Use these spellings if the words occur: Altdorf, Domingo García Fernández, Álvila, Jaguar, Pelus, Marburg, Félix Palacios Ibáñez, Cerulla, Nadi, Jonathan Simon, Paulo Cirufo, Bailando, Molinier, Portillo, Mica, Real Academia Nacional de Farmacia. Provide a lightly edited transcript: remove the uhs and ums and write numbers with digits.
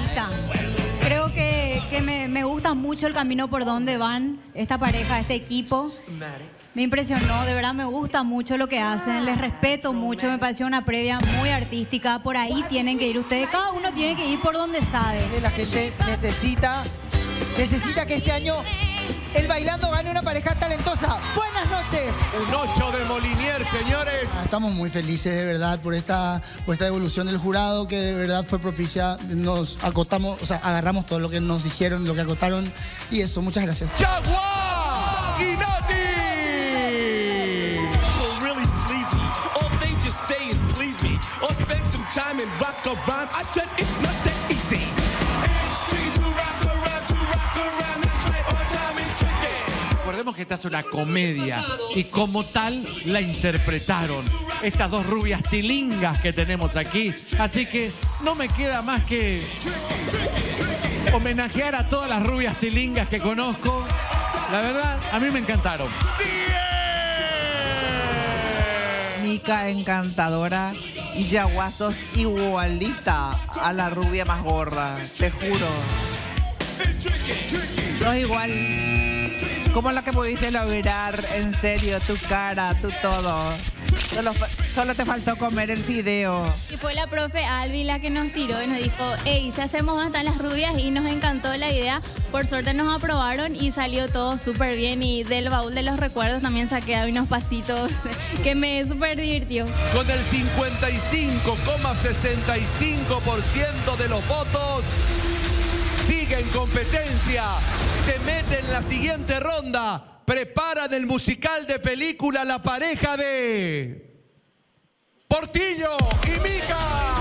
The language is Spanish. optimista. Creo que me gusta mucho el camino por donde van esta pareja, este equipo. Me impresionó, de verdad me gusta mucho lo que hacen, les respeto mucho, me pareció una previa muy artística, por ahí tienen que ir ustedes, cada uno tiene que ir por donde sabe. La gente necesita que este año el Bailando gane una pareja talentosa. ¡Buenas noches! Un 8 de Molinier, señores. Estamos muy felices, de verdad, por esta evolución del jurado, que de verdad fue propicia. Nos acotamos, o sea, agarramos todo lo que nos dijeron, lo que acotaron, y eso, muchas gracias. ¡Jaguar y Nadi! Time and rock around. I said it's not that easy. Recordemos que esta es una comedia y como tal la interpretaron estas dos rubias tilingas que tenemos aquí. Así que no me queda más que homenajear a todas las rubias tilingas que conozco. La verdad, a mí me encantaron. Mica encantadora. Y Jaguar, sos igualita a la rubia más gorda, te juro. Sos igual. Como la que pudiste lograr, en serio, tu cara, tu todo. Solo te faltó comer el fideo. Y fue la profe Álvila que nos tiró y nos dijo, hey, si hacemos hasta las rubias, y nos encantó la idea. Por suerte nos aprobaron y salió todo súper bien. Y del baúl de los recuerdos también saqué ahí unos pasitos que me súper divirtió. Con el 55,65% de los votos, sigue en competencia. Se mete en la siguiente ronda. Preparan el musical de película la pareja de Portillo y Mica.